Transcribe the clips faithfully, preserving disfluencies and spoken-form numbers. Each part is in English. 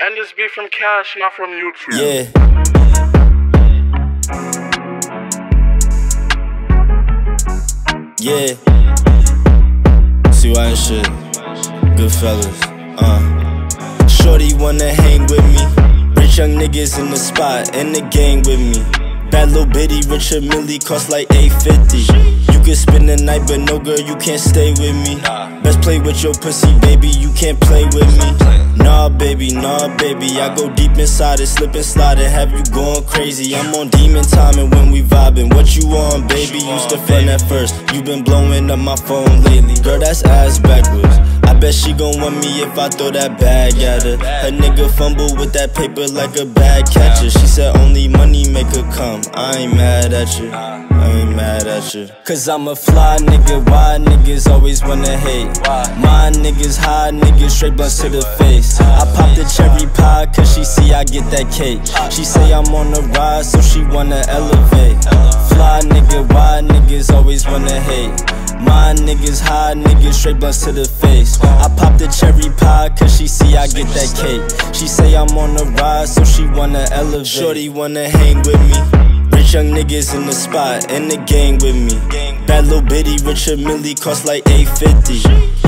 And this be from Cash, not from YouTube. Yeah. Yeah, see why and shit, good fellas, uh Shorty wanna hang with me, rich young niggas in the spot, in the gang with me. Bad little bitty, Richard Millie, cost like eight fifty. You can spend the night, but no girl, you can't stay with me. Best play with your pussy, baby, you can't play with me. Nah, baby, nah, baby, I go deep inside it, slip and slide and have you going crazy. I'm on demon time and when we vibing, what you on, baby? Used to fun at first, you been blowing up my phone lately. Girl, that's ass backwards. I bet she gon' want me if I throw that bag at her. Her nigga fumble with that paper like a bag catcher. She said only money make her come. I ain't mad at you, I ain't mad at you. Cause I'm a fly nigga, why niggas always wanna hate? My niggas high niggas, straight blunts to the face. I pop the cherry pie cause she see I get that cake. She say I'm on the rise so she wanna elevate. Fly nigga, why niggas always wanna hate? My niggas high, niggas straight blunts to the face. I pop the cherry pie cause she see I get that cake. She say I'm on the rise so she wanna elevate. Shorty wanna hang with me, rich young niggas in the spot, in the gang with me. Bad little bitty, Richard Millie, cost like eight fifty.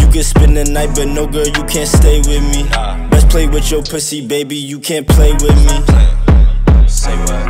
You can spend the night but no girl, you can't stay with me. Best play with your pussy, baby, you can't play with me. Say what?